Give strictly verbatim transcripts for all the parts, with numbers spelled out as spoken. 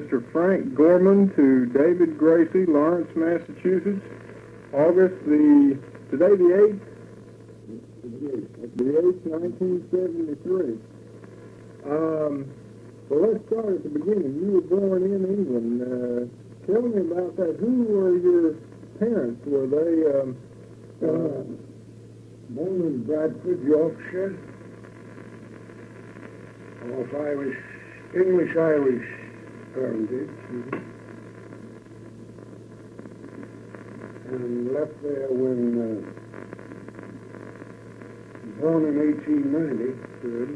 Mister Frank Gorman to David Gracie, Lawrence, Massachusetts, August the, today the eighth, the eighth, nineteen seventy-three. Um, well, let's start at the beginning. You were born in England. Uh, tell me about that. Who were your parents? Were they um, uh, born in Bradford, Yorkshire, of Irish, English-Irish parentage, mm-hmm. and left there when uh, born in eighteen ninety, good.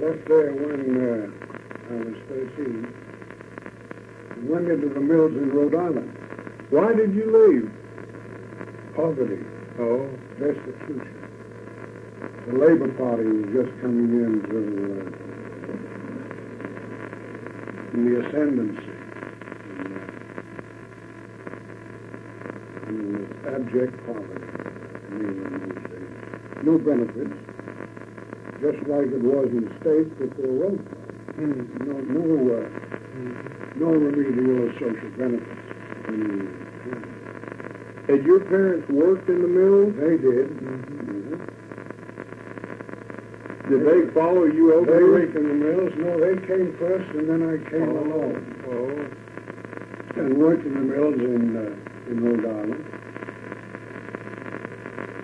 Left there when uh, I was thirteen. And went into the mills in Rhode Island. Why did you leave? Poverty. Oh, destitution. The Labor Party was just coming in to, uh, in the ascendancy. And uh, abject poverty in England these days. No benefits, just like it was in the States before Roosevelt. Mm. No, no, uh, mm. no remedial or social benefits. Mm. Had your parents worked in the mill? They did. Mm-hmm. Mm-hmm. Did they, they follow you over? They worked in the mills. No, they came first, and then I came oh. along. Oh. And worked in the mills in uh, in Rhode Island.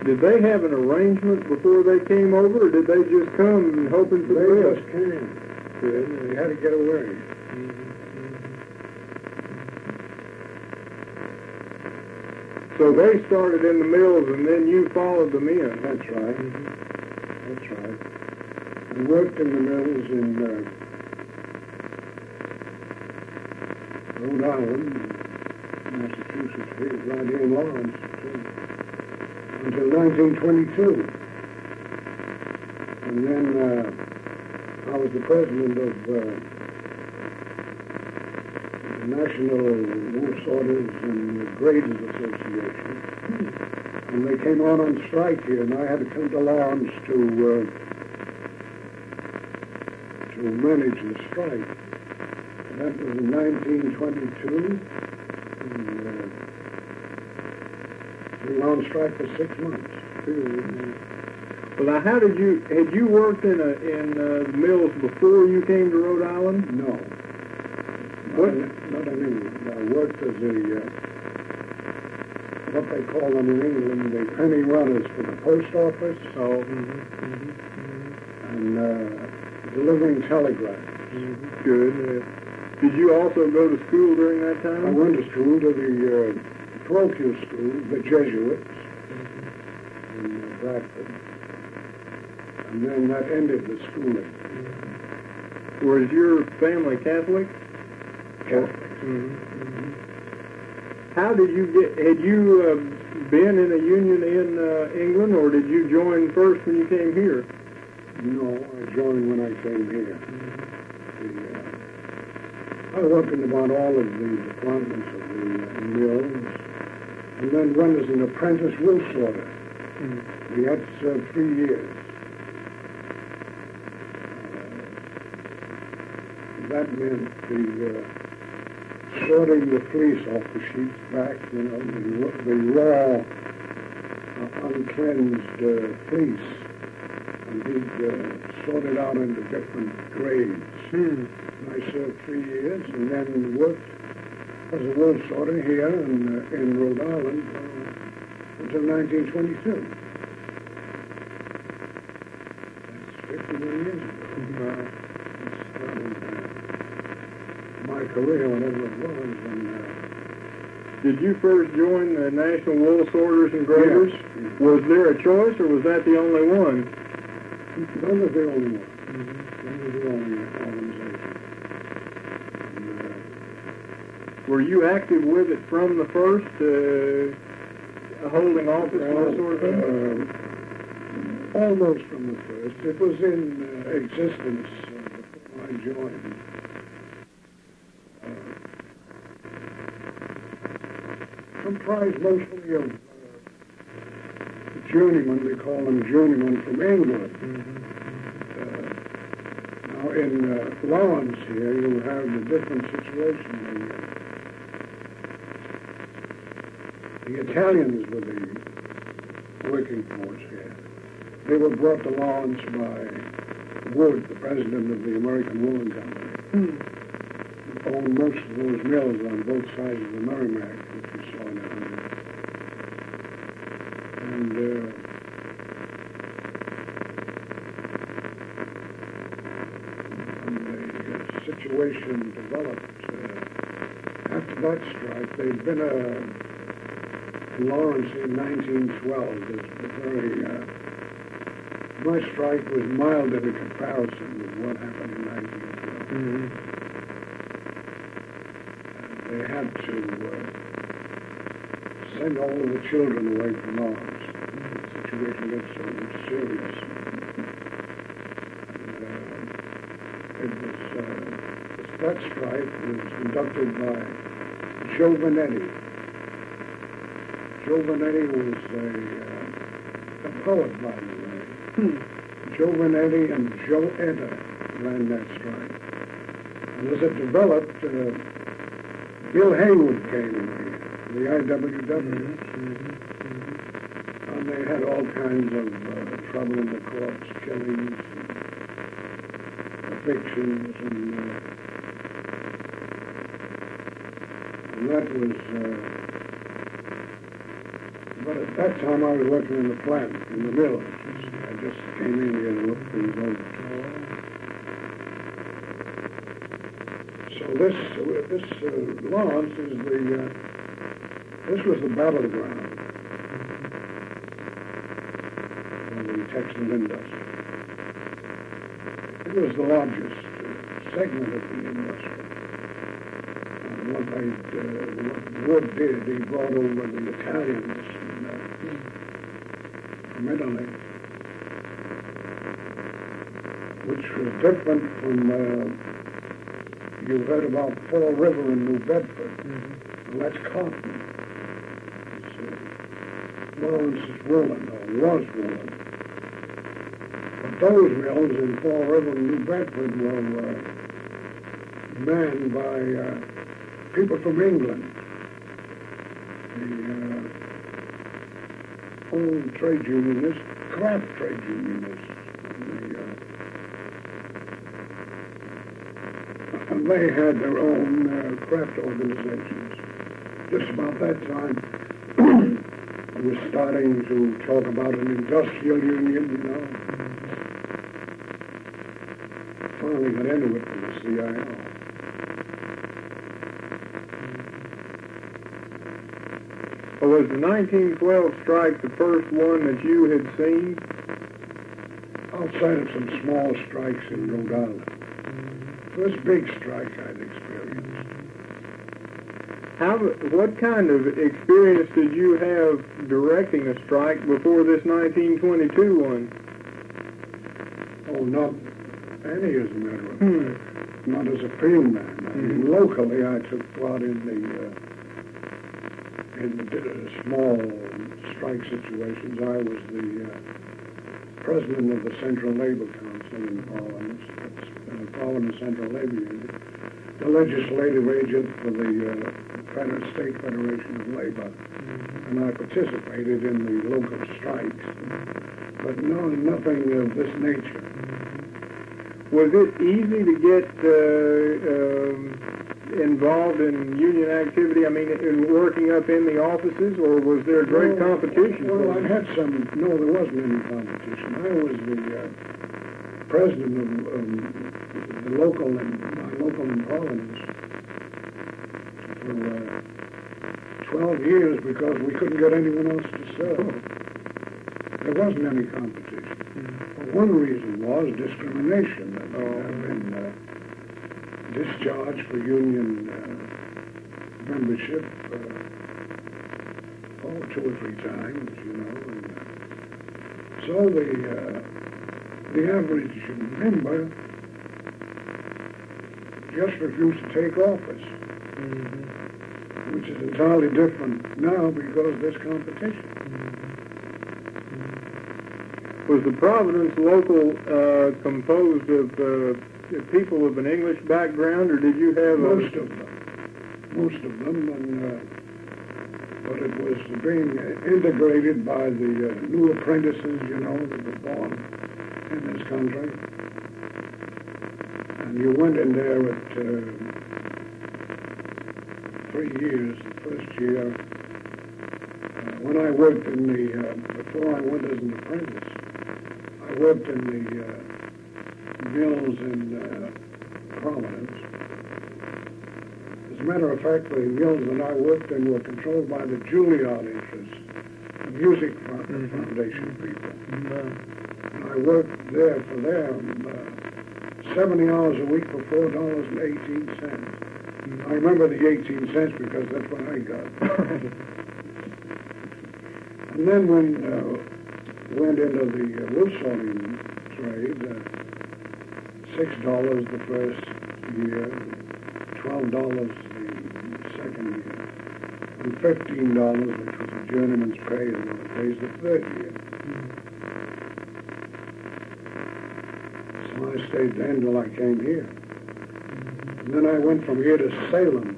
Did they have an arrangement before they came over, or did they just come hoping for the best? They just came. They had to get away. Mm-hmm. So they started in the mills, and then you followed them in. That's right. Mm-hmm. That's right. I worked in the mills in uh, Rhode Island, Massachusetts, right here in Lawrence, too. Until nineteen twenty-two, and then uh, I was the president of uh, the National Wool Sorters and Grades Association, hmm. and they came on on strike here, and I had to come to Lawrence to uh, to manage the strike. And that was in nineteen twenty-two. And, uh, we were on strike for six months. Well, now, how did you, had you worked in a, in uh, mills before you came to Rhode Island? No. What? Not in England. I worked as a, uh, what they call them in England, the penny runners for the post office. Oh. Mm-hmm, mm-hmm, mm-hmm. And uh, delivering telegrams. Mm-hmm. Good. Uh, did you also go to school during that time? I went to school to the... Uh, parochial school, the Jesuits, mm-hmm. in uh, Bradford, and then that ended the schooling. Mm-hmm. Was your family Catholic? Catholic. Mm-hmm. Mm-hmm. How did you get, had you uh, been in a union in uh, England, or did you join first when you came here? No, I joined when I came here. Mm-hmm. The, uh, I worked in about all of the departments of the uh, mills. And then one as an apprentice wool sorter. Mm. We had to serve three years. Uh, that meant the uh, sorting the fleece off the sheep's back, you know, the, the raw, uh, uncleansed uh, fleece. And we'd uh, sort it out into different grades. Mm. I served three years and then worked as a wool sorter here in, uh, in Rhode Island uh, until nineteen twenty-two. That's fifty-one years ago. Mm-hmm. uh, I started uh, my career whenever it was. And, uh, did you first join the National Wool Sorters and Graders? Yes. Mm-hmm. Was there a choice, or was that the only one? That was the only one. Mm-hmm. That was the only organization. Were you active with it from the first, uh, holding office and all sort of thing? Uh, almost from the first. It was in uh, existence uh, before I joined. Uh, comprised mostly of uh, journeymen, they call them journeymen from England. Mm-hmm. uh, now, in uh, Lawrence here, you have a different situation. The, uh, the Italians were the working force here. They were brought to Lawrence by Wood, the president of the American Woolen Company, mm. who owned most of those mills on both sides of the Merrimack, which you saw down there. And uh, situation developed uh, after that strike. There'd been a in Lawrence in nineteen twelve. This was very uh, my strike was mild in comparison with what happened in nineteen twelve. Mm-hmm. And they had to uh, send all of the children away from Lawrence. Mm-hmm. The situation got so serious. Mm-hmm. And, uh, it was. Uh, That strike was conducted by Joe Benetti. Joe Benetti was a, uh, a poet, by the way. Hmm. Joe Benetti and Joe Etta ran that strike. And as it developed, uh, Bill Haywood came in here, the I W W. Mm-hmm. Mm-hmm. And they had all kinds of uh, trouble in the courts, killings, and evictions, and... Uh, That was, uh, but at that time I was working in the plant, in the mill. I just came in here to look things over. So this, this uh, Lawrence is the, uh, this was the battleground for the textile industry. It was the largest uh, segment of the industry. What they, uh, what Wood did, he brought over the Italians and, uh, from Italy, which was different from, uh, you heard about Fall River in New Bedford. Mm-hmm. Well, that's cotton. So, Lawrence is woolen, or was woolen. But those mills in Fall River and New Bedford were uh, manned by uh, people from England. The uh, old trade unionists, craft trade unionists. The, uh, and they had their own uh, craft organizations. Just about that time, I was starting to talk about an industrial union, you know. Finally got into it with the C I O. Was the nineteen twelve strike the first one that you had seen? Outside of some small strikes in Rhode Island. First big strike I'd experienced. How, what kind of experience did you have directing a strike before this nineteen twenty-two one? Oh, not any, as a matter of hmm. fact. Not as a field man. I mean, hmm. locally, I took part in the... Uh, In uh, small strike situations, I was the uh, president of the Central Labor Council in Providence, uh, Providence Central Labor Union, the legislative agent for the uh, State Federation of Labor, and I participated in the local strikes, but no, nothing of this nature. Was it easy to get? Uh, um involved in union activity, I mean, in working up in the offices, or was there great well, competition? Well, I had some, no, there wasn't any competition. I was the uh, president of um, the local, and my local in Providence for uh, twelve years because we couldn't get anyone else to serve. There wasn't any competition. Mm-hmm. One reason was discrimination. I mean, oh. I've been, uh, discharge for union uh, membership uh, oh, two or three times, you know. And, uh, so the uh, the average member just refused to take office, mm-hmm. which is entirely different now because of this competition. Mm-hmm. Was the Providence local uh, composed of uh, people of an English background, or did you have most a... of them? Most of them, and. Uh, But it was being integrated by the uh, new apprentices, you know, that were born in this country. And you went in there at uh, three years, the first year. Uh, when I worked in the, uh, before I went as an apprentice, I worked in the uh, mills in uh, Providence. As a matter of fact, the mills that I worked in were controlled by the Juilliard interests, the music mm-hmm. foundation people. Mm-hmm. And I worked there for them uh, seventy hours a week for four dollars and eighteen cents. Mm-hmm. I remember the eighteen cents because that's what I got. And then when I uh, went into the uh, wool sorting trade, uh, six dollars the first year, twelve dollars second year, and fifteen dollars, which was a journeyman's pay, and it pays the third year. Mm-hmm. So I stayed there until I came here. Mm-hmm. And then I went from here to Salem.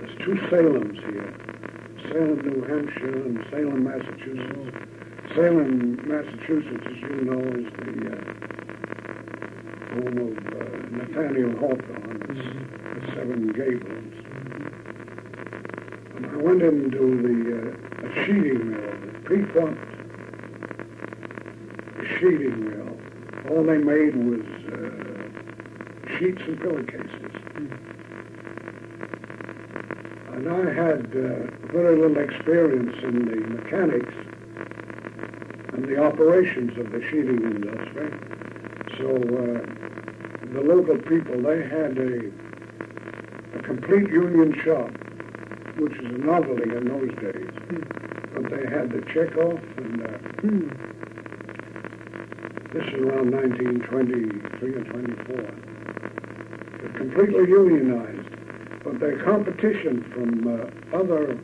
There's two Salems here, Salem, New Hampshire, and Salem, Massachusetts. Salem, Massachusetts, as you know, is the uh, home of uh, Nathaniel Hawthorne. Mm-hmm. Seven Gables. And I went into the uh, a sheeting mill, the Pequot sheeting mill. All they made was uh, sheets and pillowcases. Mm. And I had uh, very little experience in the mechanics and the operations of the sheeting industry. So uh, the local people, they had a complete union shop, which is a novelty in those days. Mm. But they had the check-off, and uh, mm. this is around nineteen twenty-three or twenty-four. They're completely unionized, but their competition from uh, other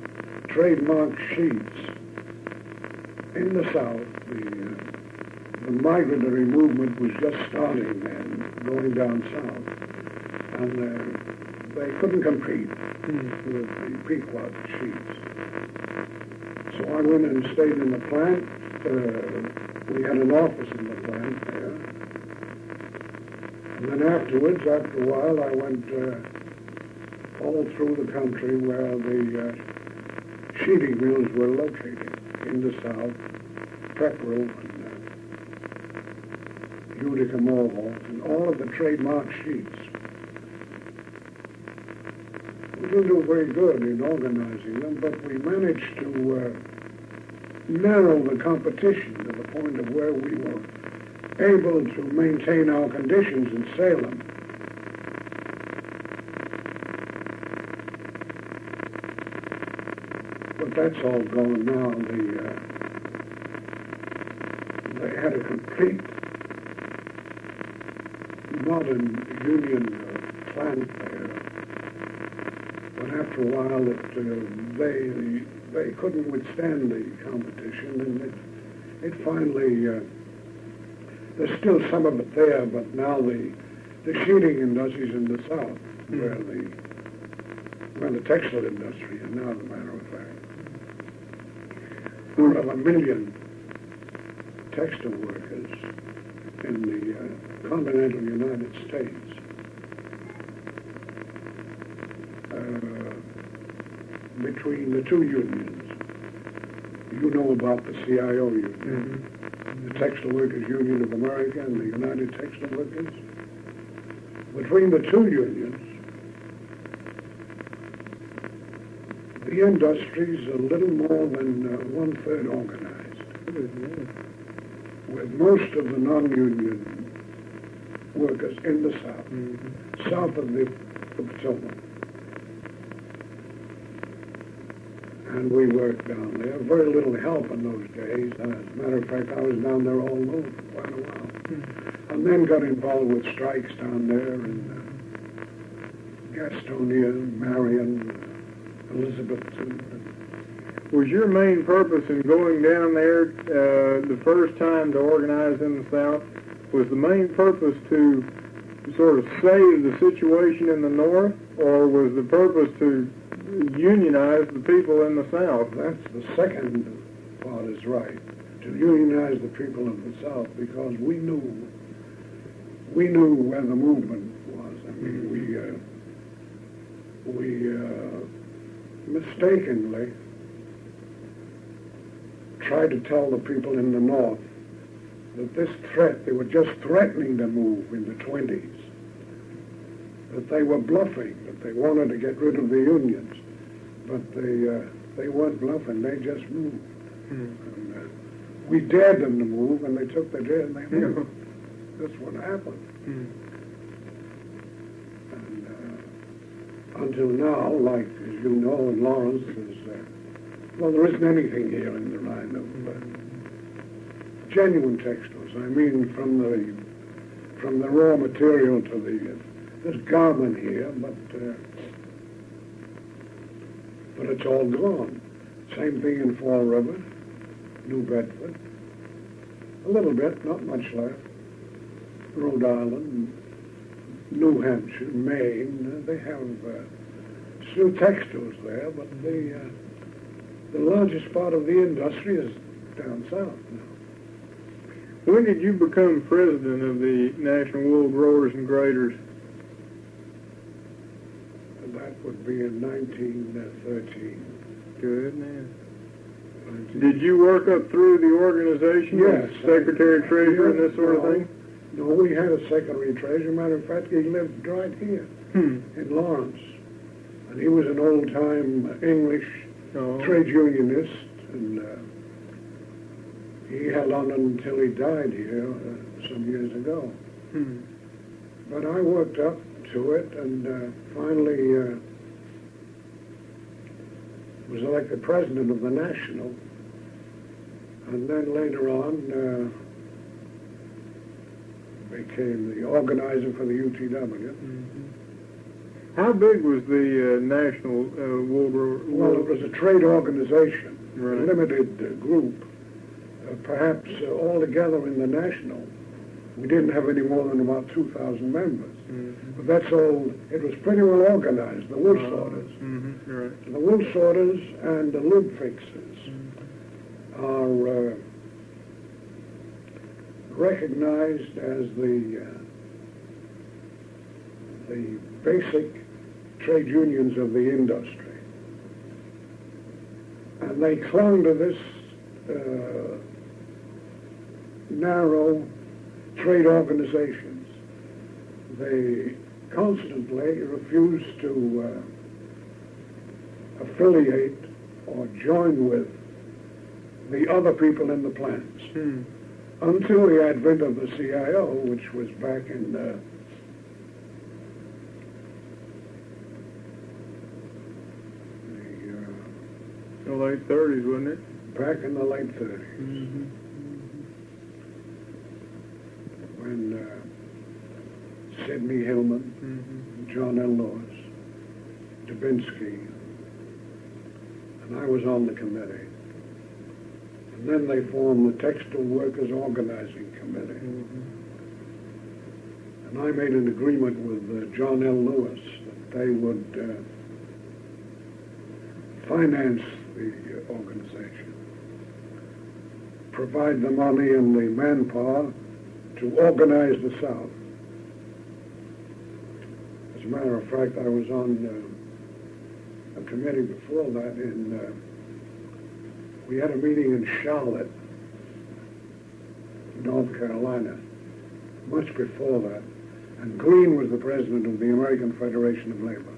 trademark sheets in the South, the, uh, the migratory movement was just starting and going down south, and uh, they couldn't compete mm. with the Pequot sheets. So I went and stayed in the plant. Uh, we had an office in the plant there. And then afterwards, after a while, I went uh, all through the country where the uh, sheeting mills were located in the South, Pepperell and uh, Utica Mohawk, and all of the trademark sheets. We didn't do very good in organizing them, but we managed to uh, narrow the competition to the point of where we were able to maintain our conditions in Salem. But that's all gone now. The, uh, they had a complete modern union uh, plant there. After a while, that uh, they they couldn't withstand the competition, and it it finally uh, there's still some of it there, but now the the sheeting industries in the South, mm. where the where the textile industry is now, as a matter of fact, there are a million textile workers in the uh, continental United States. Between the two unions. You know about the C I O union, mm-hmm. the Textile Workers Union of America and the United Textile Workers. Between the two unions, the industry's a little more than uh, one-third organized, mm-hmm. with most of the non-union workers in the South, mm-hmm. south of the, the Potomac. And we worked down there. Very little help in those days. As a matter of fact, I was down there all alone for quite a while. Mm-hmm. And then got involved with strikes down there in uh, Gastonia, Marion, Elizabeth. And, uh, was your main purpose in going down there uh, the first time to organize in the South? was the main purpose to sort of save the situation in the North, or was the purpose to unionize the people in the South? That's the second part is right, to unionize the people of the South, because we knew we knew where the movement was. I mean, we uh, we uh, mistakenly tried to tell the people in the North that this threat, they were just threatening to move in the twenties, that they were bluffing, that they wanted to get rid of the unions, but they uh, they weren't bluffing, they just moved. Mm-hmm. And, uh, we dared them to move, and they took the dare, and they moved. Mm-hmm. That's what happened. Mm-hmm. And uh, until now, like, as you know, in Lawrence, there's, uh, well, there isn't anything here in the line of... Uh, genuine textiles. I mean, from the from the raw material to the uh, there's garment here, but uh, but it's all gone. Same thing in Fall River, New Bedford. A little bit, not much left. Rhode Island, New Hampshire, Maine. They have uh, still textiles there, but the uh, the largest part of the industry is down south now. When did you become president of the National Wool Growers and Graders? That would be in nineteen thirteen. Good man. nineteen Did you work up through the organization? Yes. Secretary, I, Treasurer, yeah, and this sort no, of thing? No, we had a Secretary Treasurer. Matter of fact, he lived right here hmm. in Lawrence. And he was an old-time English oh. trade unionist, and... Uh, he held on until he died here uh, some years ago. Hmm. But I worked up to it, and uh, finally uh, was elected president of the National. And then later on, uh, became the organizer for the U T W. Mm-hmm. How big was the uh, National uh, Wool Growers? Well, it was a trade organization, right. a limited uh, group. Perhaps uh, all together in the National, we didn't have any more than about two thousand members. Mm-hmm. But that's all, it was pretty well organized, the wool uh, sorters. Mm-hmm, right. The wool sorters and the lube fixers mm-hmm. are uh, recognized as the, uh, the basic trade unions of the industry. And they clung to this uh, narrow trade organizations. They constantly refuse to uh, affiliate or join with the other people in the plants hmm. until the advent of the C I O, which was back in uh, the, uh, the late thirties, wasn't it? Back in the late thirties. Mm-hmm. When uh, Sidney Hillman, mm-hmm. John L. Lewis, Dubinsky, and I was on the committee. And then they formed the Textile Workers Organizing Committee. Mm-hmm. And I made an agreement with uh, John L. Lewis that they would uh, finance the uh, organization, provide the money and the manpower to organize the South. As a matter of fact, I was on uh, a committee before that, and uh, we had a meeting in Charlotte, North Carolina, much before that, and Green was the president of the American Federation of Labor.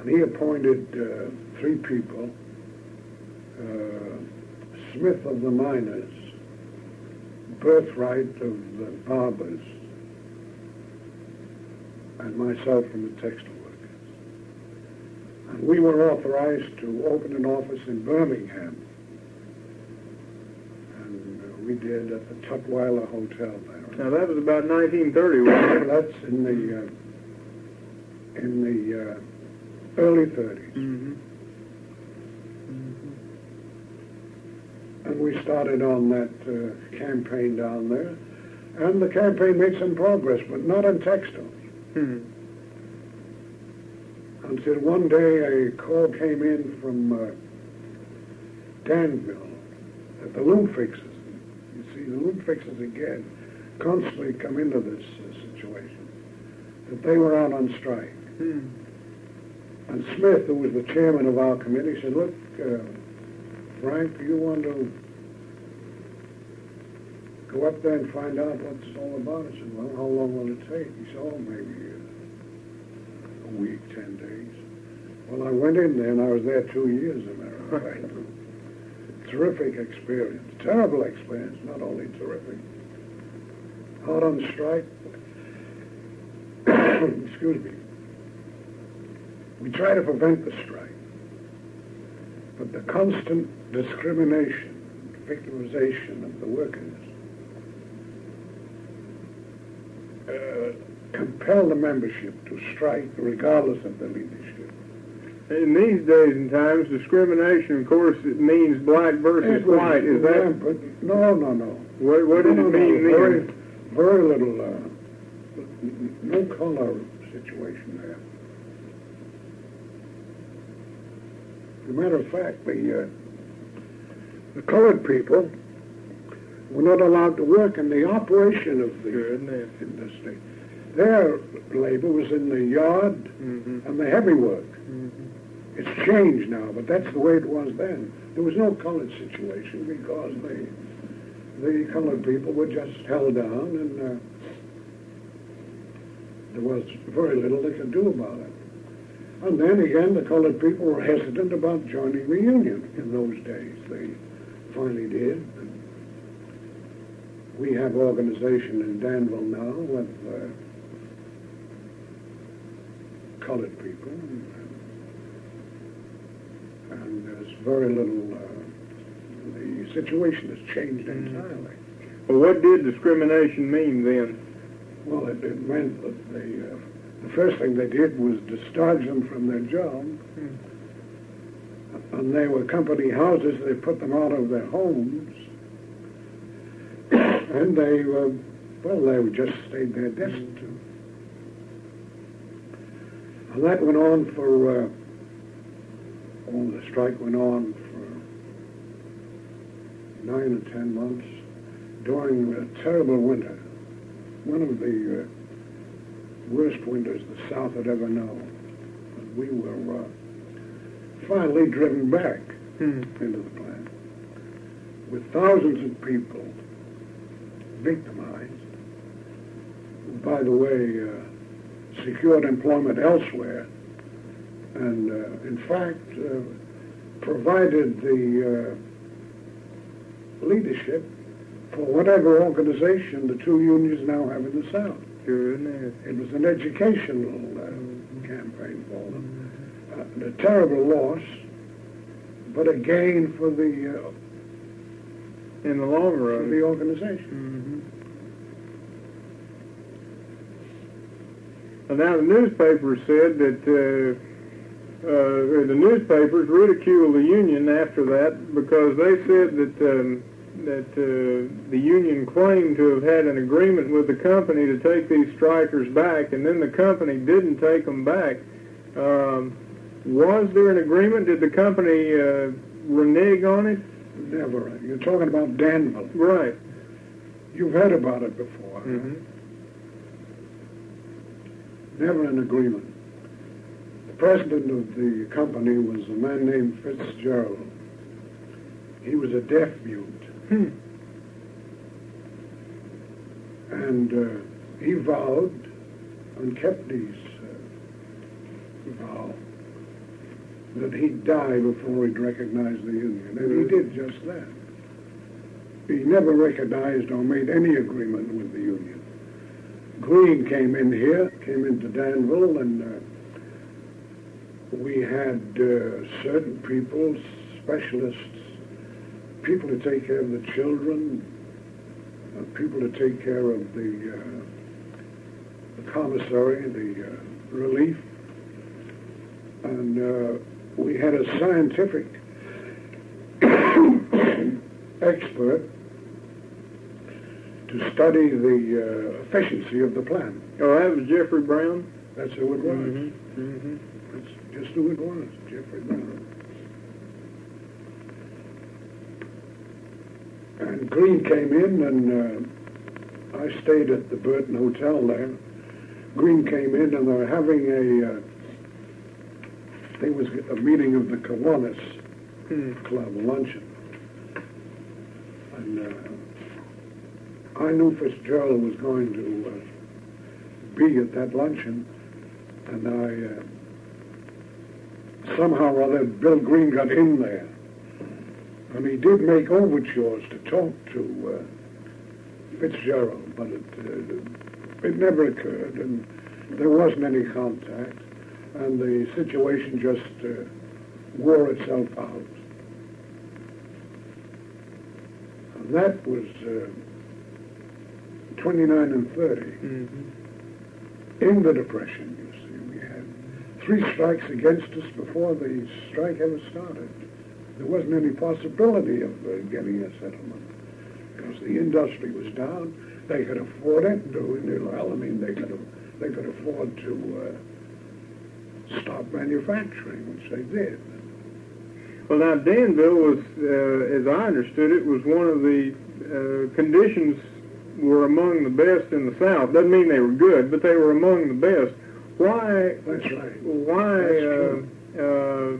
And he appointed uh, three people, uh, Smith of the Miners, Birthright of the Barbers, and myself from the Textile Workers. And we were authorized to open an office in Birmingham. And uh, we did at the Tutwiler Hotel there. Now that was about nineteen thirty, wasn't it? That's in the, uh, in the uh, early thirties. Mm-hmm. Mm-hmm. And we started on that uh, campaign down there. And the campaign made some progress, but not in textiles. Hmm. Until one day a call came in from uh, Danville that the loom fixes, you see, the loom fixes again constantly come into this uh, situation, that they were out on strike. Hmm. And Smith, who was the chairman of our committee, said, look, uh, Frank, do you want to go up there and find out what it's all about? I said, well, how long will it take? He said, oh, maybe uh, a week, ten days. Well, I went in there, and I was there two years, as a matter of fact. Terrific experience, terrible experience, not only terrific. Out on strike. Excuse me. We try to prevent the strike, but the constant discrimination, victimization of the workers uh, compel the membership to strike regardless of the leadership. In these days and times, discrimination, of course, it means black versus white. Is that? No, no, no. What, what no, did it no, mean no. Very, very little, uh, no color situation there. As a matter of fact, the, uh, the colored people were not allowed to work in the operation of the sure, industry. Their labor was in the yard mm-hmm. and the heavy work. Mm-hmm. It's changed now, but that's the way it was then. There was no colored situation because the, the colored people were just held down and uh, there was very little they could do about it. And then again, the colored people were hesitant about joining the union in those days. They finally did. And we have organization in Danville now with uh, colored people. And, and there's very little, uh, the situation has changed entirely. Well, what did discrimination mean then? Well, it, it meant that the... Uh, The first thing they did was discharge them from their job, hmm. and they were company houses. They put them out of their homes, and they were, well, they just stayed there destitute. And that went on for, uh, oh, the strike went on for nine or ten months during a terrible winter. One of the... Uh, worst winters the South had ever known. And we were uh, finally driven back hmm. into the plant with thousands of people victimized, who, by the way, uh, secured employment elsewhere and, uh, in fact, uh, provided the uh, leadership for whatever organization the two unions now have in the South. It was an educational uh, campaign for them, uh, a terrible loss, but a gain for the uh, in the long run for the organization. Mm-hmm. And now the newspapers said that uh, uh, the newspapers ridiculed the union after that because they said that. Um, that uh, the union claimed to have had an agreement with the company to take these strikers back, and then the company didn't take them back. Um, was there an agreement? Did the company uh, renege on it? Never. You're talking about Danville. Right. You've heard about it before. Mm-hmm. Never an agreement. The president of the company was a man named Fitzgerald. He was a deaf mute. Hmm. And uh, he vowed and kept his uh, vow that he'd die before he'd recognize the union. And he did just that. He never recognized or made any agreement with the union. Green came in here, came into Danville, and uh, we had uh, certain people, specialists, people to take care of the children, uh, people to take care of the, uh, the commissary, the uh, relief. And uh, we had a scientific expert to study the uh, efficiency of the plant. Oh, that was Jeffrey Brown? That's who it was. Mm-hmm. Mm-hmm. That's just who it was, Jeffrey Brown. And Green came in, and uh, I stayed at the Burton Hotel there. Green came in, and they were having a, uh, I think it was a meeting of the Kiwanis mm. Club luncheon. And uh, I knew Fitzgerald was going to uh, be at that luncheon, and I, uh, somehow or other, Bill Green got in there. And he did make overtures to talk to uh, Fitzgerald, but it, uh, it never occurred, and there wasn't any contact, and the situation just uh, wore itself out. And that was uh, twenty-nine and thirty. Mm-hmm. In the Depression, you see, we had three strikes against us before the strike ever started. There wasn't any possibility of uh, getting a settlement because the industry was down. They could afford it. To, well, I mean, they could they could afford to uh, stop manufacturing, which they did. Well, now Danville was, uh, as I understood it, was one of the uh, conditions were among the best in the South. Doesn't mean they were good, but they were among the best. Why? That's right. Why? That's uh, uh,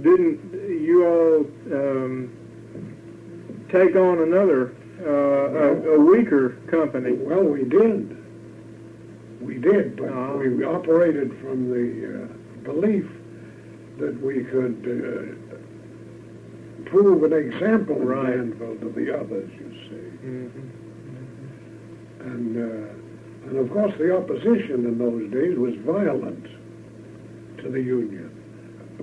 didn't you all um, take on another, uh, well, a, a weaker company? Well, we did. We did, but uh, we operated from the uh, belief that we could uh, prove an example right. of Danville to the others, you see. Mm-hmm. And, uh, and, of course, the opposition in those days was violent to the Union.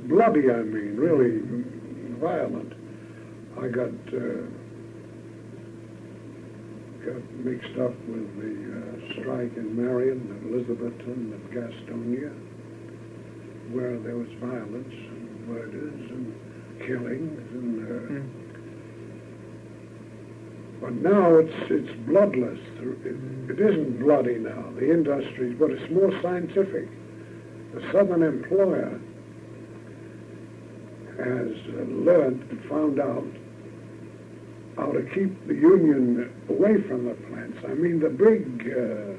Bloody, I mean, really violent. I got uh, got mixed up with the uh, strike in Marion, and Elizabeth, and Gastonia, where there was violence and murders and killings. And uh, mm. But now it's it's bloodless. It, it isn't bloody now. The industries, but it's more scientific. The Southern employer has learned and found out how to keep the union away from the plants. I mean, the big, uh,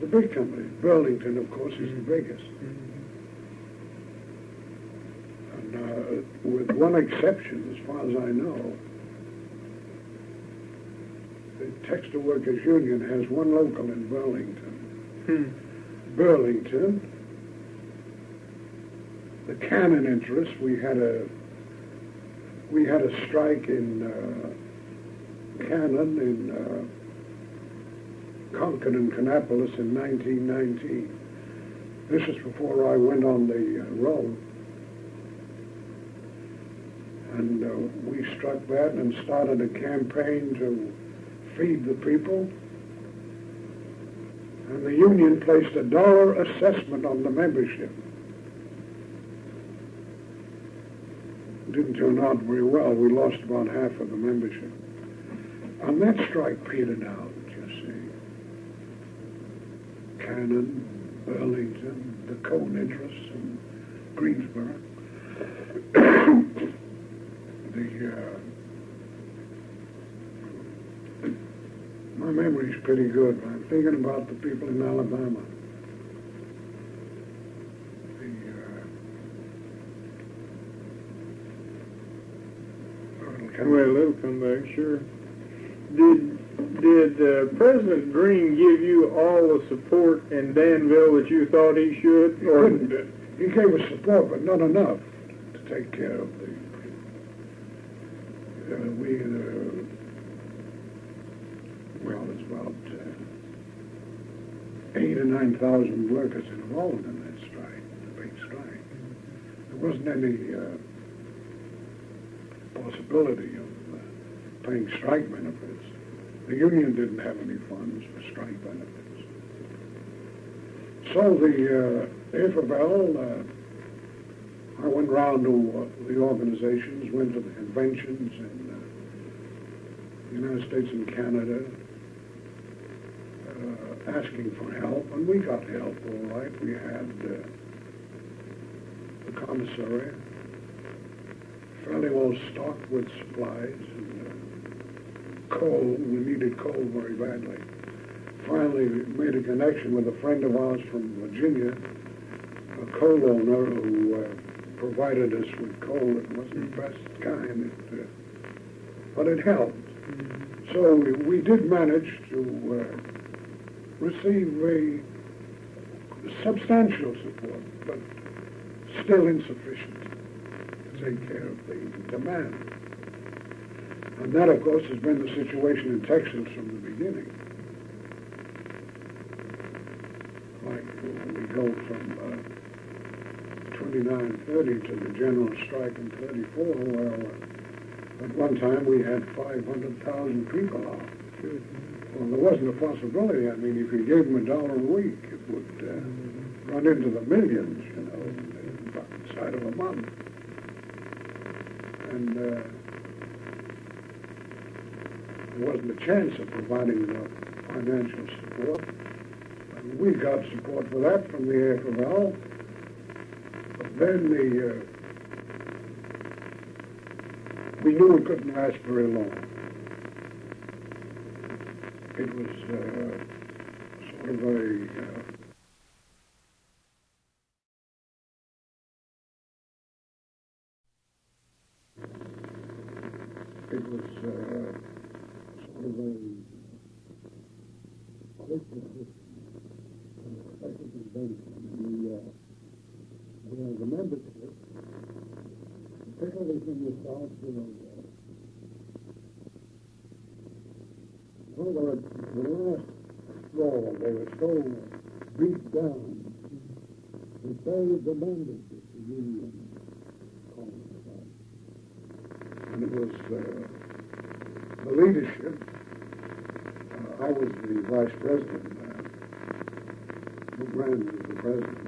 the big companies. Burlington, of course, is the biggest. And uh, with one exception, as far as I know, the Textile Workers Union has one local in Burlington. Hmm. Burlington. The Cannon interest, we had a we had a strike in uh, Cannon in uh, Concord and Kannapolis in nineteen nineteen. This is before I went on the uh, road, and uh, we struck that and started a campaign to feed the people. And the union placed a dollar assessment on the membership. Didn't turn out very well. We lost about half of the membership. And that strike petered out, you see. Cannon, Burlington, the Cone interests, and Greensboro. the, uh, my memory's pretty good. I'm thinking about the people in Alabama. Well, it'll come back, sure. Did did uh, President Green give you all the support in Danville that you thought he should? Or he, he gave us support, but not enough to take care of the. Uh, we uh, well, it's about uh, eight or nine thousand workers involved in that strike, the big strike. There wasn't any. Uh, possibility of uh, paying strike benefits. The union didn't have any funds for strike benefits. So the Pepperell, uh, I went round to uh, the organizations, went to the conventions in the United States and Canada, uh, asking for help, and we got help, all right. We had uh, the commissary fairly well stocked with supplies and uh, coal. We needed coal very badly. Finally, we made a connection with a friend of ours from Virginia, a coal owner who uh, provided us with coal. It wasn't the best kind, it, uh, but it helped. Mm-hmm. So we, we did manage to uh, receive a substantial support, but still insufficient to take care of the demand. And that, of course, has been the situation in Texas from the beginning. Like we go from Uh, twenty-nine thirty to the general strike in thirty-four, well, at one time we had five hundred thousand people out. Well, there wasn't a possibility. I mean, if you gave them a dollar a week, it would uh, run into the millions, you know, inside of a month. And uh, there wasn't a chance of providing the financial support. And we got support for that from the A F L. Then the, uh, we knew it couldn't last very long. It was uh, sort of a, uh, it was uh, sort of a quick event. You know, the membership, particularly from the South, you know, well, at the last straw, they were so beat down that they demanded that the union call it about. And it was uh, the leadership. Uh, I was the vice president, uh, McMahon was the president.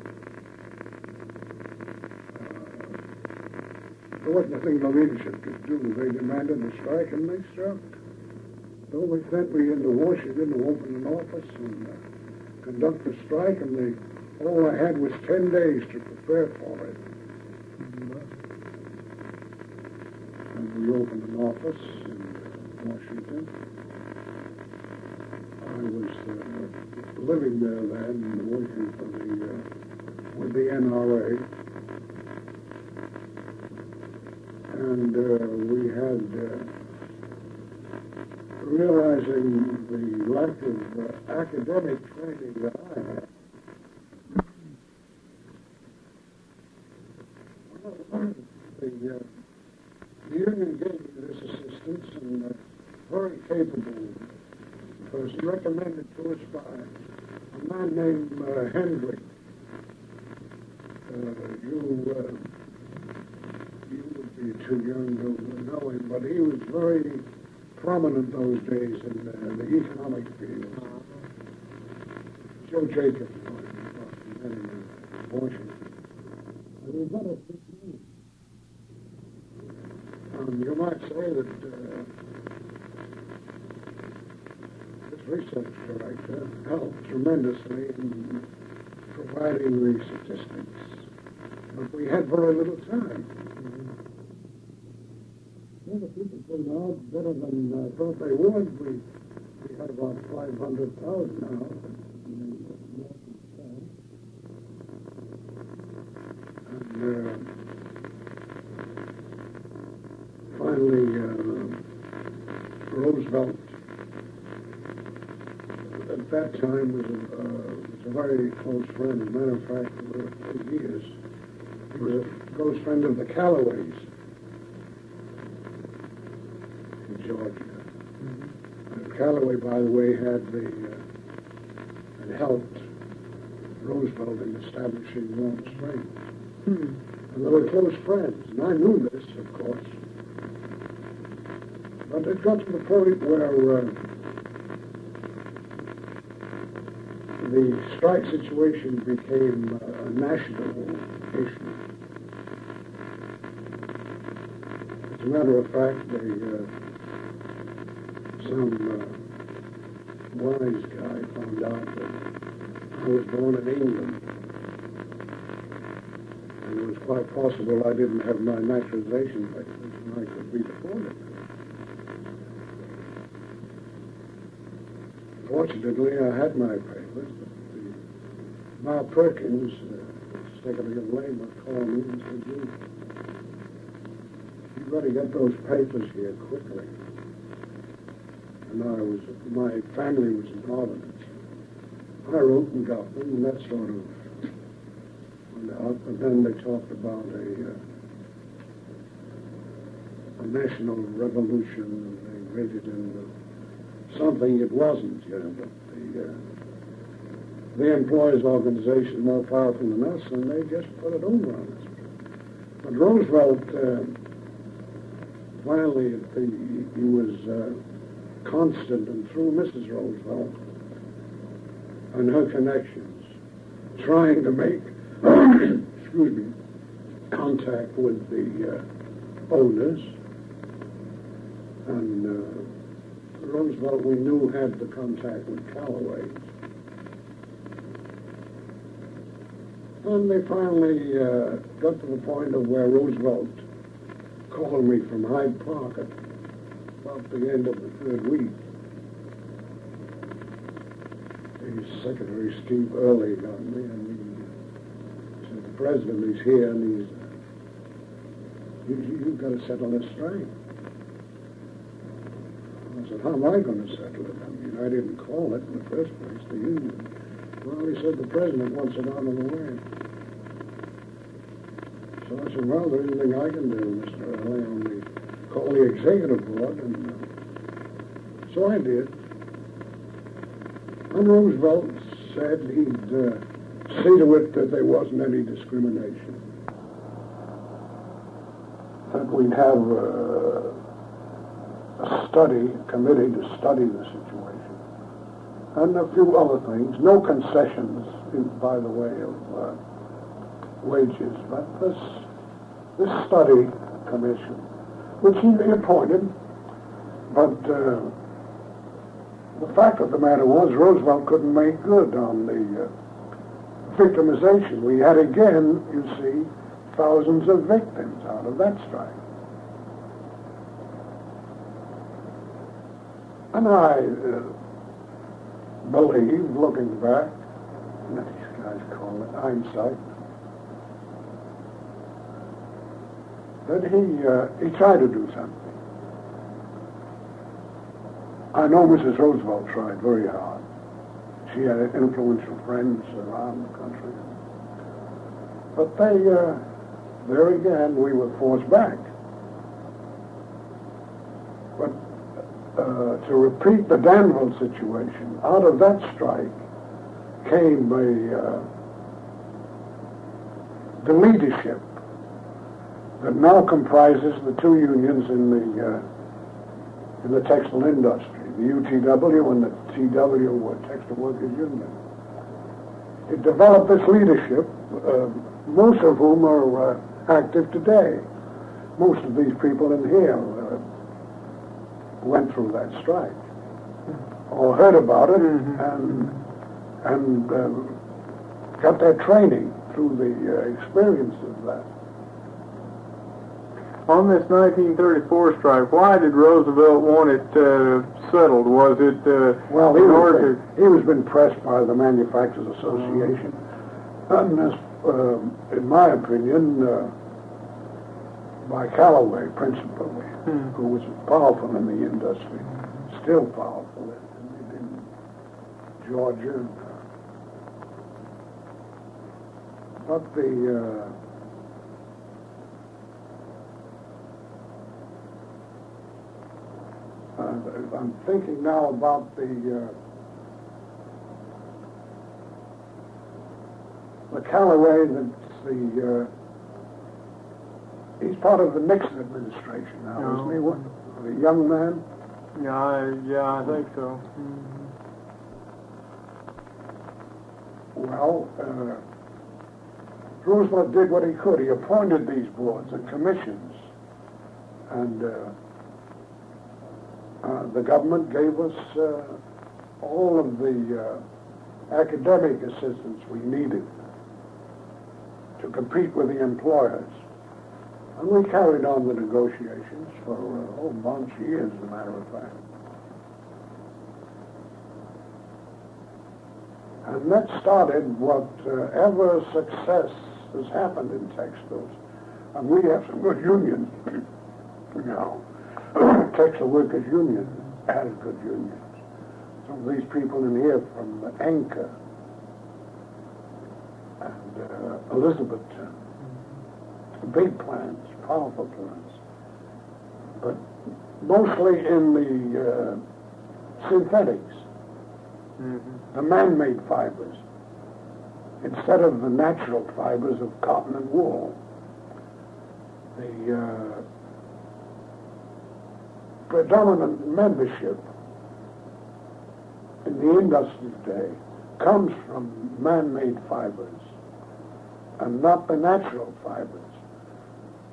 There wasn't a thing the leadership could do. They demanded a strike, and they struck. So we sent me into Washington to open an office and uh, conduct the strike, and they, all I had was ten days to prepare for it. And we opened an office in Washington. I was uh, living there then, working for the, uh, with the N R A. And uh, we had, uh, realizing the lack of uh, academic training that I had, well, the, uh, the union gave me this assistance, and a very capable person recommended to us by a man named uh, Hendrick. Uh, you, uh, too young to know him, but he was very prominent those days in the, the economic field. Joe Jacobs, and he got a big name. Um, you might say that uh, this research director helped tremendously in providing the statistics, but we had very little time. The people came out better than I thought they would. We, we had about five hundred thousand now. And uh, finally, uh, Roosevelt, at that time, was a, uh, was a very close friend. As a matter of fact, for years, he was a close friend of the Callaways. Georgia. Mm-hmm. Callaway, by the way, had the uh, had helped Roosevelt in establishing Lawrence, Frank. Mm-hmm. And they were close friends, and I knew this, of course. But it got to the point where uh, the strike situation became uh, a national issue. As a matter of fact, the uh, some uh, wise guy found out that I was born in England. And it was quite possible I didn't have my naturalization papers and I could be deported. Fortunately, I had my papers, but the Ma Perkins, uh, Secretary of Labor, called me and said, you, you better get those papers here quickly. And I was, my family was in Providence. I wrote and got them, and that sort of went out. But then they talked about a, uh, a national revolution, and they rated in uh, something it wasn't, you know, but the, uh, the employees' organization more powerful than us, and they just put it over on us. But Roosevelt, uh, finally, the, he was... Uh, constant, and through Missus Roosevelt and her connections, trying to make excuse me, contact with the uh, owners. And uh, Roosevelt, we knew, had the contact with Callaway. And they finally uh, got to the point of where Roosevelt called me from Hyde Park at about the end of the third week. His secretary, Steve Early, got me, and he said, the president is here, and he's, uh, you, you've got to settle this strike. I said, how am I going to settle it? I mean, I didn't call it in the first place, the union. Well, he said, the president wants it out of the way. So I said, well, there's anything I can do, Mister Early, only call the executive board, and uh, so I did. And Roosevelt said he'd uh, see to it that there wasn't any discrimination, that we'd have uh, a study committee to study the situation, and a few other things. No concessions, in, by the way, of uh, wages, but this this study commission, which he appointed, but uh, the fact of the matter was Roosevelt couldn't make good on the uh, victimization. We had again, you see, thousands of victims out of that strike. And I uh, believe, looking back, what these guys call it, hindsight, that he, uh, he tried to do something. I know Missus Roosevelt tried very hard. She had influential friends around the country. But they, uh, there again, we were forced back. But uh, to repeat the Danville situation, out of that strike came a, uh, the leadership that now comprises the two unions in the uh, in the textile industry, the U T W and the T W, or Textile Workers Union. It developed this leadership, uh, most of whom are uh, active today. Most of these people in here uh, went through that strike, or heard about it, mm-hmm. and and uh, got their training through the uh, experience of that. On this nineteen thirty-four strike, why did Roosevelt want it uh, settled? Was it uh, well? He was, he was been pressed by the Manufacturers Association, and this, uh, in my opinion, uh, by Callaway principally, hmm. who was powerful in the industry, still powerful in, in Georgia. But the. Uh, I'm thinking now about the uh, the Callaway, that's the uh, he's part of the Nixon administration now, no. isn't he? What, the young man? Yeah, I, yeah, I think so. Mm-hmm. Well, uh, Roosevelt did what he could. He appointed these boards and commissions, and. Uh, Uh, the government gave us uh, all of the uh, academic assistance we needed to compete with the employers. And we carried on the negotiations for a whole bunch of years, as a matter of fact. And that started whatever success has happened in textiles. And we have some good unions now. Textile Workers Union has good unions. Some of these people in here from Anchor and uh, Elizabeth, big plants, powerful plants, but mostly in the uh, synthetics, mm-hmm. the man-made fibers, instead of the natural fibers of cotton and wool. The uh, predominant membership in the industry today comes from man-made fibers and not the natural fibers.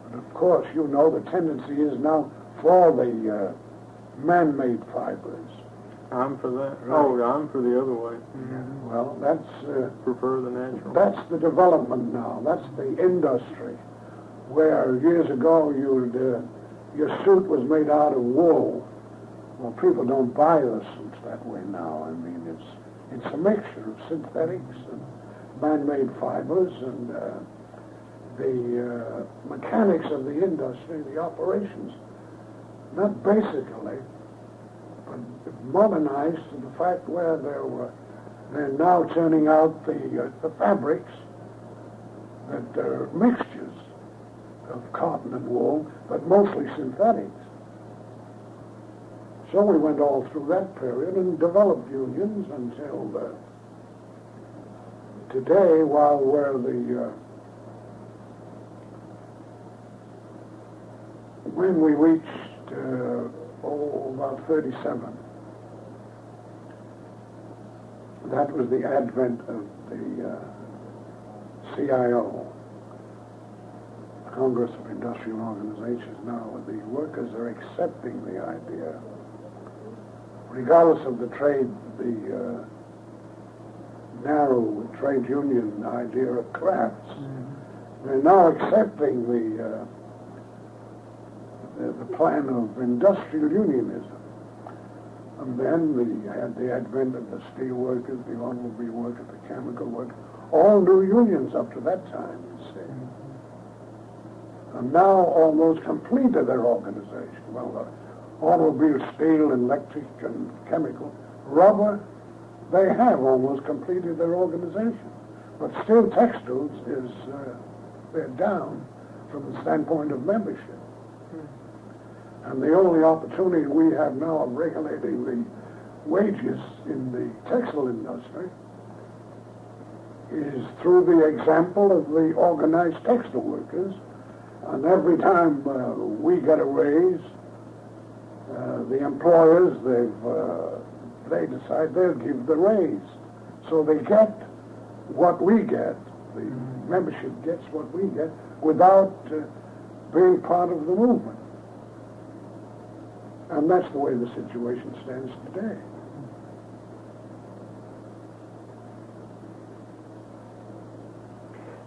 And of course, you know, the tendency is now for the uh, man-made fibers. I'm for that. Right. Oh, I'm for the other way. Mm-hmm. Well, that's... Uh, prefer the natural. That's the development now. That's the industry. Where years ago, you'd, uh, your suit was made out of wool. Well, people don't buy their suits that way now. I mean, it's it's a mixture of synthetics and man-made fibers and... Uh, the uh, mechanics of the industry, the operations, not basically, but modernized to the fact where there were, they're now turning out the, uh, the fabrics that are mixtures of cotton and wool, but mostly synthetics. So we went all through that period and developed unions until the, today, while we're the... Uh, when we reached uh, oh, about thirty-seven, that was the advent of the uh, C I O, Congress of Industrial Organizations. Now the workers are accepting the idea, regardless of the trade, the uh, narrow trade union idea of crafts. Mm-hmm. They're now accepting the. Uh, the plan of industrial unionism. And then we had the advent of the steel workers, the automobile workers, the chemical workers, all new unions up to that time, you see. And now almost completed their organization. Well, the automobile, steel, and electric, and chemical, rubber, they have almost completed their organization. But still textiles is, uh, they're down from the standpoint of membership. And the only opportunity we have now of regulating the wages in the textile industry is through the example of the organized textile workers. And every time uh, we get a raise, uh, the employers, they've, uh, they decide they'll give the raise. So they get what we get, the membership gets what we get, without uh, being part of the movement. And that's the way the situation stands today.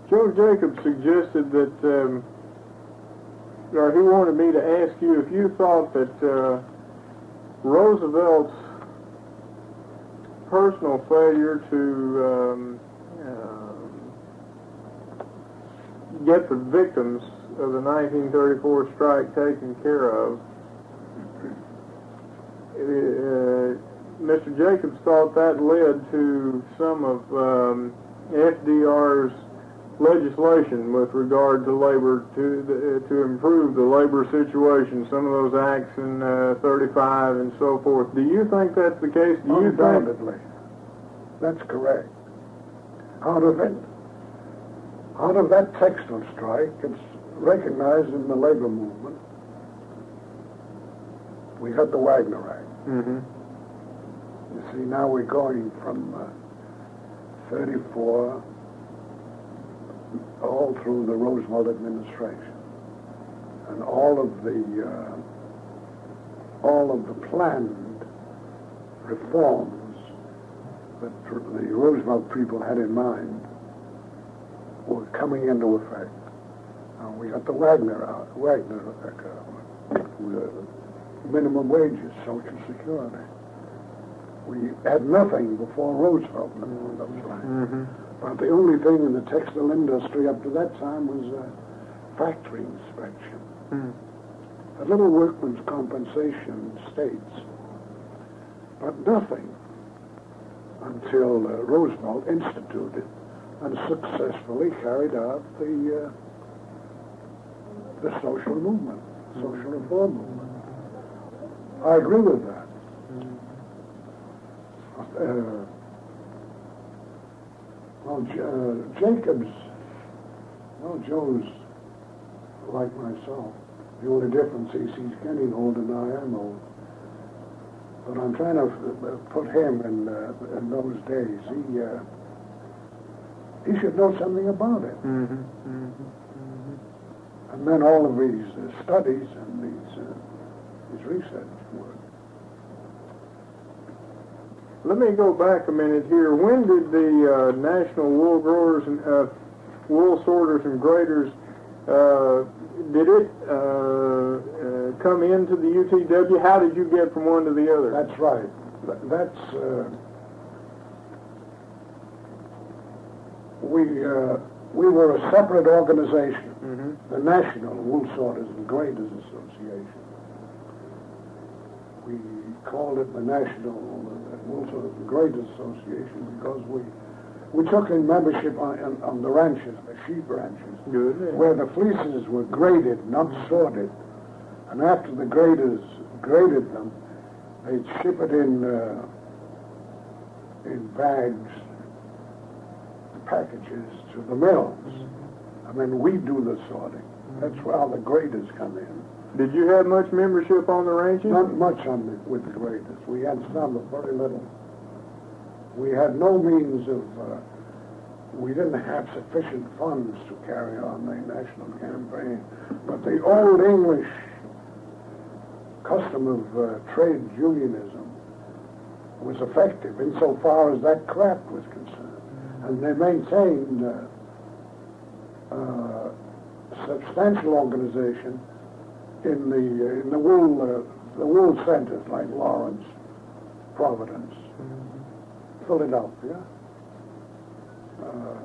Joe Jacobs suggested that, um, or he wanted me to ask you if you thought that uh, Roosevelt's personal failure to um, uh, get the victims of the nineteen thirty-four strike taken care of, Uh, Mister Jacobs thought that led to some of um, F D R's legislation with regard to labor, to the, uh, to improve the labor situation, some of those acts in uh, thirty-five and so forth. Do you think that's the case? Do you Undoubtedly. Think? That's correct. Out of it, out of that textile strike, it's recognized in the labor movement. We got the Wagner Act. Mm-hmm. You see, now we're going from uh, thirty-four all through the Roosevelt administration, and all of the uh, all of the planned reforms that the Roosevelt people had in mind were coming into effect. Now, we got the Wagner out, Wagner effect out, with minimum wages, Social Security. We had nothing before Roosevelt. Mm-hmm. But the only thing in the textile industry up to that time was uh, factory inspection. Mm. A little workman's compensation states, but nothing until uh, Roosevelt instituted and successfully carried out the uh, the social movement, social reform movement. I agree with that. Uh, well, J uh, Jacobs, well, Joe's like myself. The only difference is he's getting old and I am old. But I'm trying to put him in, uh, in those days. He uh, he should know something about it. Mm-hmm, mm-hmm, mm-hmm. And then all of these uh, studies and these uh, his research work. Let me go back a minute here. When did the uh, National Wool Growers and uh, Wool Sorters and Graders uh, did it uh, uh, come into the U T W? How did you get from one to the other? That's right. That's uh, we uh, we were a separate organization, mm-hmm. the National Wool Sorters and Graders Association. We called it the National Wool Sorters and Graders Association because we we took in membership on, on, on the ranches, the sheep ranches, good, yeah. where the fleeces were graded, not sorted. And after the graders graded them, they'd ship it in uh, in bags, packages to the mills. I mean, we do the sorting. That's how the graders come in. Did you have much membership on the ranches? Not much on the, with the graders. We had some, but very little. We had no means of, uh, we didn't have sufficient funds to carry on the national campaign. But the old English custom of uh, trade unionism was effective insofar as that craft was concerned. And they maintained uh, uh, substantial organization in the uh, in the wool uh, the wool centers like Lawrence, Providence, mm-hmm. Philadelphia. Uh,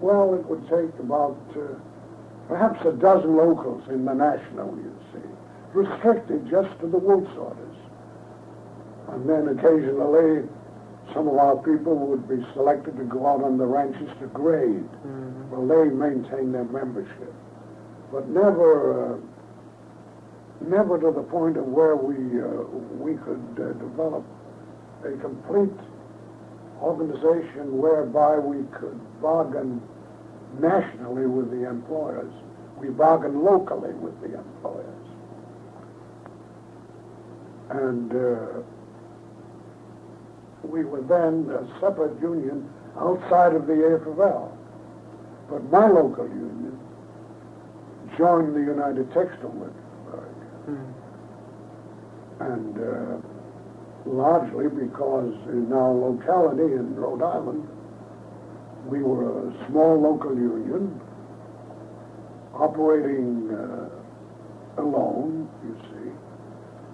well, it would take about uh, perhaps a dozen locals in the national, you see, restricted just to the wool sorters, and then occasionally some of our people would be selected to go out on the ranches to grade. Mm-hmm. Well, they maintained their membership. But never, uh, never to the point of where we uh, we could uh, develop a complete organization whereby we could bargain nationally with the employers. We bargained locally with the employers, and uh, we were then a separate union outside of the A F L. But my local union joined the United Textile Workers in America. Mm-hmm. And uh, largely because in our locality in Rhode Island, we were a small local union operating uh, alone, you see.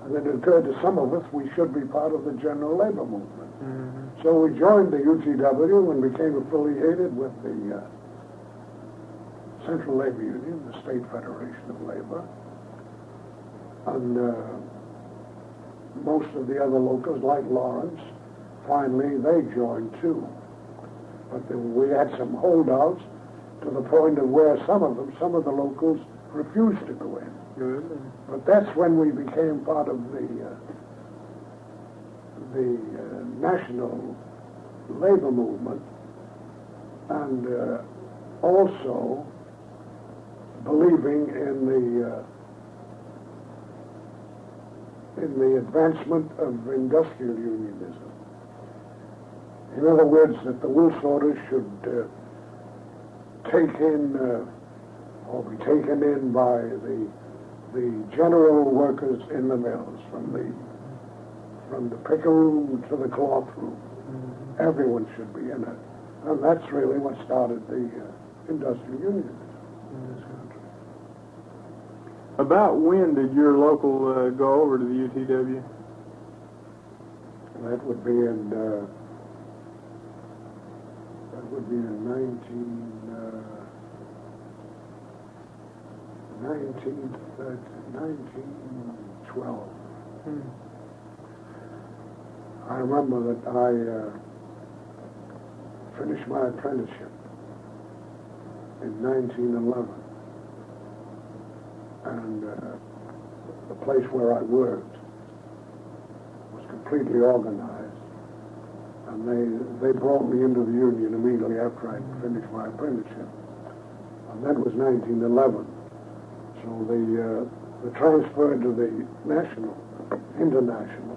And it occurred to some of us we should be part of the general labor movement. Mm-hmm. So we joined the U T W and became affiliated with the uh, Central Labor Union, the State Federation of Labor, and uh, most of the other locals, like Lawrence, finally they joined too. But the, we had some holdouts to the point of where some of them, some of the locals, refused to go in. Mm-hmm. But that's when we became part of the uh, the uh, national labor movement, and uh, also believing in the uh, in the advancement of industrial unionism. In other words, that the wool sorters should uh, take in uh, or be taken in by the the general workers in the mills, from the from the pickle room to the cloth room. Mm-hmm. Everyone should be in it. And that's really what started the uh, industrial union in this country. About when did your local uh, go over to the U T W? That would be in uh, that would be in nineteen twelve. Hmm. I remember that I uh, finished my apprenticeship in nineteen eleven, and uh, the place where I worked was completely organized, and they, they brought me into the union immediately after I finished my apprenticeship, and that was nineteen eleven. So the, uh, the transfer to the national, international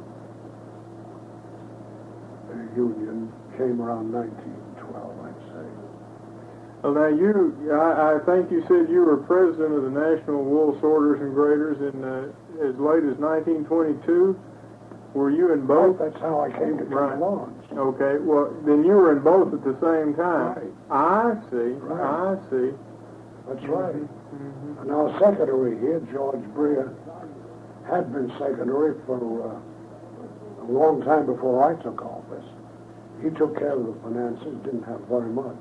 uh, union came around nineteen twelve, I'd say. Well, now you, I, I think you said you were president of the National Wool Sorters and Graders in uh, as late as nineteen twenty-two. Were you in both? Right, that's how I came to right. Lawrence. Okay, well, then you were in both at the same time. Right. I see, right. I see. That's right. Mm-hmm. And our secretary here, George Breer, had been secretary for uh, a long time before I took office. He took care of the finances, didn't have very much.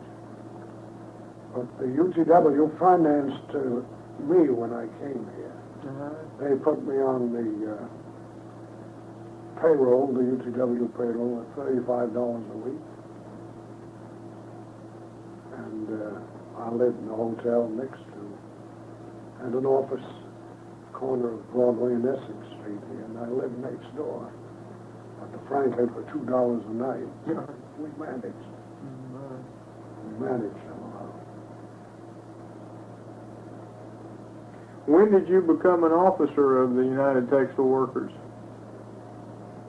But the U T W financed uh, me when I came here. Uh-huh. They put me on the uh, payroll, the U T W payroll, at thirty-five dollars a week. And Uh, I lived in a hotel next to, and an office corner of Broadway and Essex Street here, and I lived next door. But the Franklin for two dollars a night. Yeah. We managed. Mm-hmm. We managed somehow. When did you become an officer of the United Textile Workers?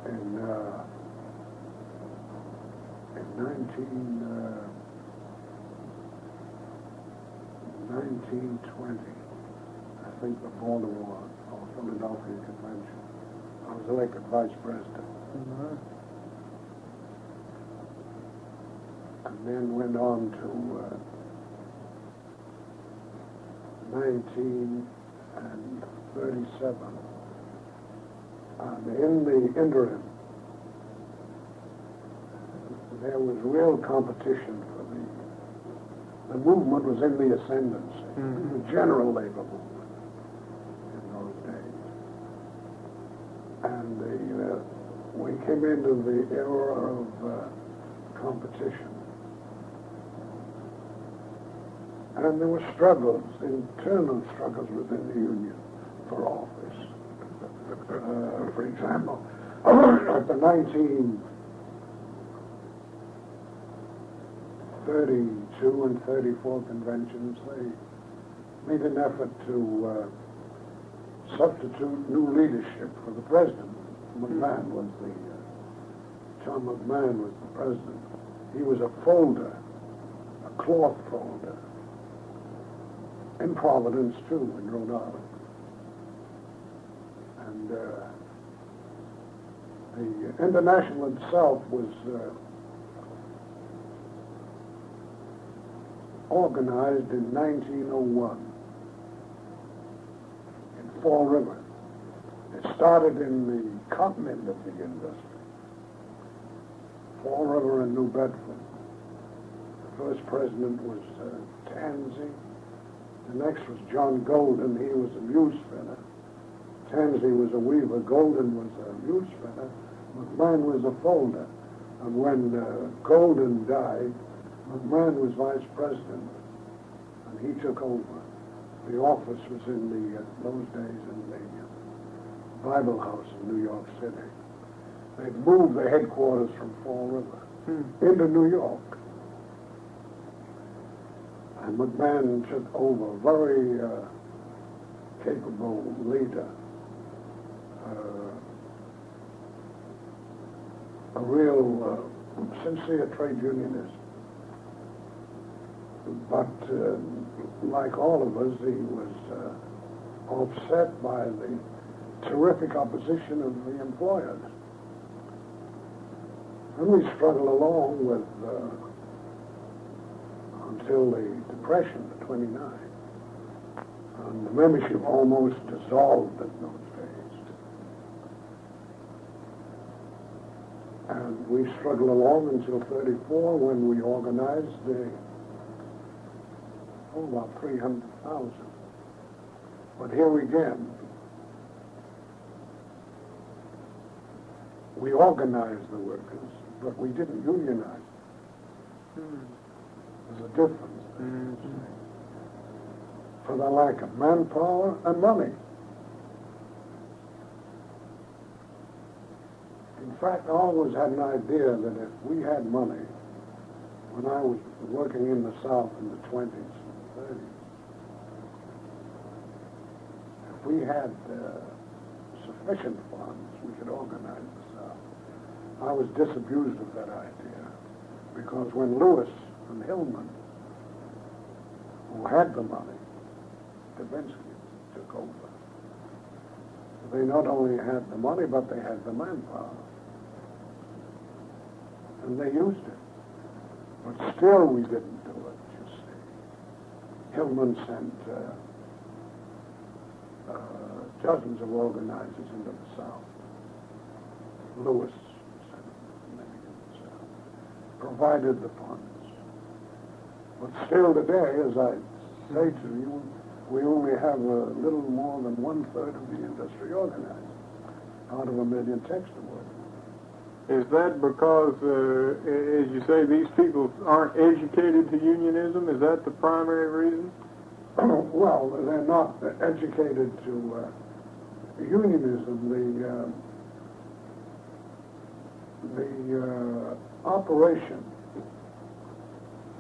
In uh, in nineteen. Uh, nineteen twenty, I think, before the war, or Philadelphia Convention. I was elected vice president. Mm-hmm. And then went on to uh, nineteen thirty-seven. And in the interim, there was real competition for the The movement was in the ascendancy, mm-hmm. the general labor movement in those days. And the, uh, we came into the era of uh, competition. And there were struggles, internal struggles within the union for office. Uh, for example, at the nineteen thirty and thirty-four conventions, they made an effort to uh, substitute new leadership for the president. McMahon was the, uh, John McMahon was the president. He was a folder, a cloth folder, in Providence too, in Rhode Island. And uh, the International itself was Uh, organized in nineteen oh one in Fall River. It started in the cotton end of the industry. Fall River and New Bedford. The first president was uh, Tansey. The next was John Golden. He was a mule spinner. Tansey was a weaver. Golden was a mule spinner. McMahon was a folder. And when uh, Golden died, McMahon was vice president, and he took over. The office was in the, uh, those days, in the uh, Bible House in New York City. They moved the headquarters from Fall River hmm. into New York. And McMahon took over, a very uh, capable leader, uh, a real uh, sincere trade unionist. But uh, like all of us, he was uh, offset by the terrific opposition of the employers. And we struggled along with, uh, until the Depression, the twenty-nine. And the membership almost dissolved in those days. And we struggled along until thirty-four, when we organized the, oh, about three hundred thousand. But here again, we organized the workers, but we didn't unionize them. Mm. There's a difference there, mm-hmm. for the lack of manpower and money. In fact, I always had an idea that if we had money, when I was working in the South in the twenties and thirties, if we had uh, sufficient funds, we could organize the South. I was disabused of that idea, because when Lewis and Hillman, who had the money, Davinsky took over, they not only had the money, but they had the manpower. And they used it. But still we didn't do it, you see. Hillman sent uh, uh, dozens of organizers into the South. Lewis sent many into the South. Provided the funds. But still today, as I say to you, we only have a little more than one-third of the industry organized out of a million textile workers. Is that because, uh, as you say, these people aren't educated to unionism? Is that the primary reason? Well, they're not educated to uh, unionism. The, uh, the uh, operation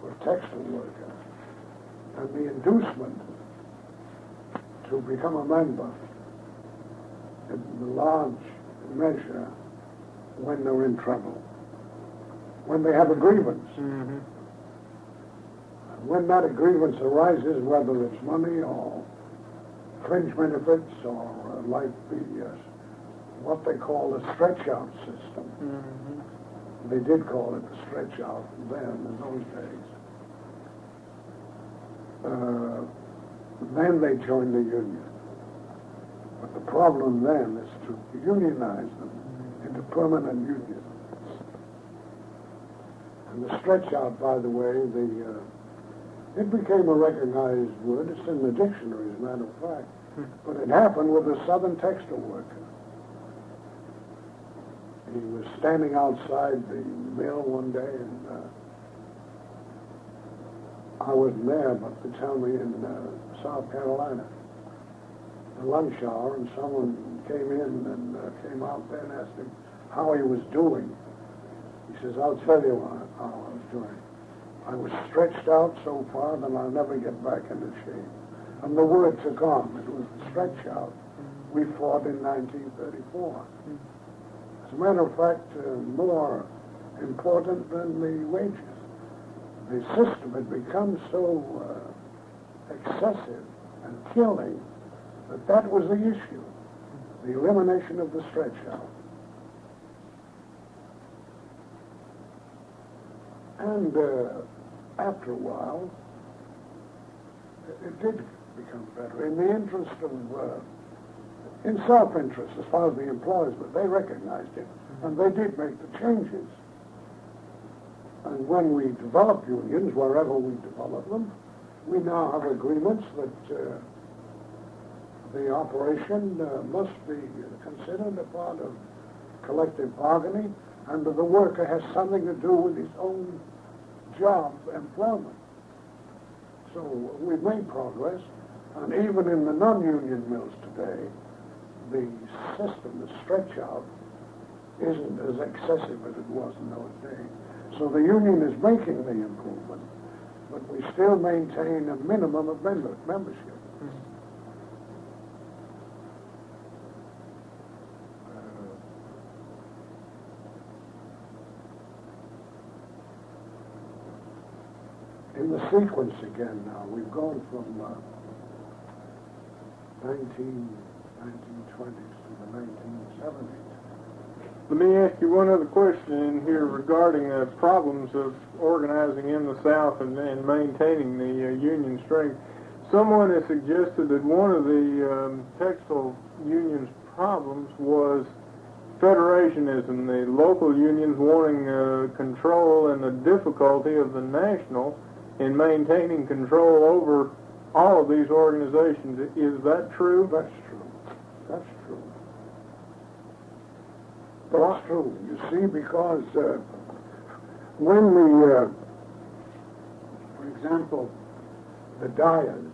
for textile workers and the inducement to become a member in large measure when they're in trouble, when they have a grievance. Mm-hmm. And when that grievance arises, whether it's money or fringe benefits or uh, like the, uh, what they call the stretch-out system. Mm-hmm. They did call it the stretch-out then, in those days. Uh, Then they join the union. But the problem then is to unionize them into permanent unions. And the stretch out, by the way, the uh, it became a recognized word. It's in the dictionary, as a matter of fact. But it happened with a Southern textile worker. He was standing outside the mill one day, and uh, I wasn't there, but they tell me in Uh, South Carolina, the lunch hour, and someone came in and uh, came out there and asked him how he was doing. He says, "I'll tell you how I was doing. I was stretched out so far that I'll never get back into shape." And the word took on. It was the stretch out we fought in nineteen thirty-four. As a matter of fact, uh, more important than the wages. The system had become so Uh, excessive and killing, that that was the issue, the elimination of the stretch out. And uh, after a while, it did become better in the interest of, uh, in self-interest as far as the employers, but they recognized it, and they did make the changes. And when we develop unions, wherever we develop them, we now have agreements that uh, the operation uh, must be considered a part of collective bargaining, and that the worker has something to do with his own job employment. So we've made progress, and even in the non-union mills today, the system, the stretch out, isn't as excessive as it was in those days. So the union is making the improvement, but we still maintain a minimum of member membership. Mm-hmm. Uh, in the sequence again now, we've gone from uh, nineteen twenties to the nineteen seventies. Let me ask you one other question here regarding the problems of organizing in the South and, and maintaining the uh, union strength. Someone has suggested that one of the um, textile unions' problems was federationism, the local unions wanting uh, control, and the difficulty of the national in maintaining control over all of these organizations. Is that true? That's true. That's true. That's true. You see, because uh, when the, uh, for example, the Dyers,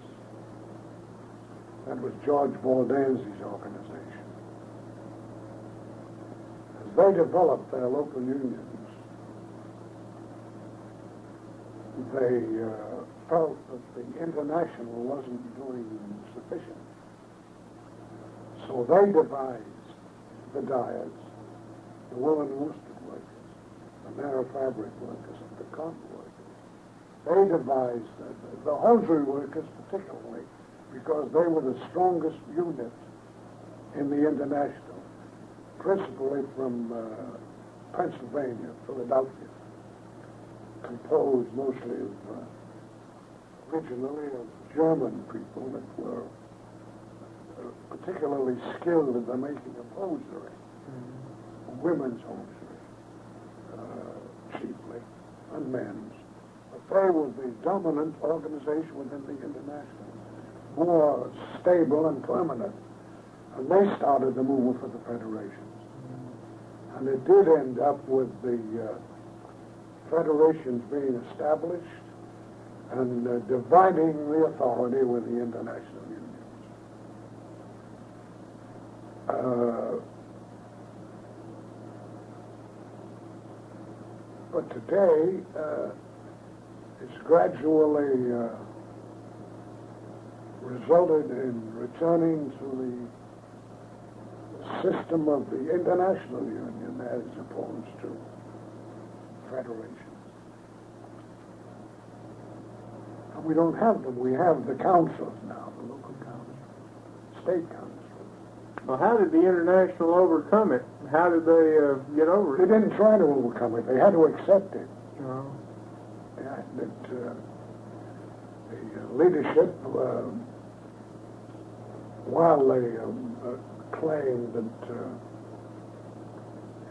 that was George Baldanzi's organization, as they developed their local unions, they uh, felt that the international wasn't doing sufficient. So they devised the Dyers, the wool and worsted workers, the narrow fabric workers, and the cotton workers. They devised uh, the hosiery workers particularly, because they were the strongest unit in the international, principally from uh, Pennsylvania, Philadelphia, composed mostly of, uh, originally of German people that were uh, particularly skilled in the making of hosiery. Women's hosiery, uh, chiefly, and men's. But they were the dominant organization within the international, more stable and permanent. And they started the movement for the federations. And it did end up with the uh, federations being established and uh, dividing the authority with the international unions. Uh, But today, uh, it's gradually uh, resulted in returning to the system of the international union as opposed to federations. And we don't have them. We have the councils now, the local councils, state councils. Well, how did the international overcome it? How did they uh, get over it? They didn't try to overcome it. They had to accept it. No. Yeah, that uh, the leadership, uh, while they um, uh, claimed that uh,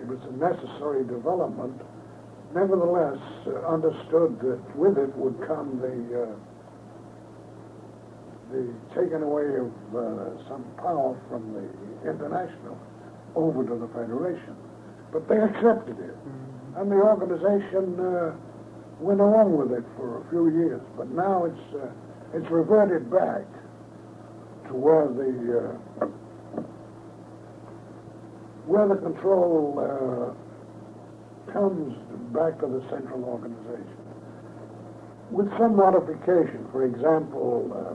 it was a necessary development, nevertheless uh, understood that with it would come the... Uh, the taking away of uh, some power from the international over to the federation. But they accepted it. Mm-hmm. And the organization uh, went along with it for a few years. But now it's uh, it's reverted back to where the uh, where the control uh, comes back to the central organization. With some modification, for example, uh,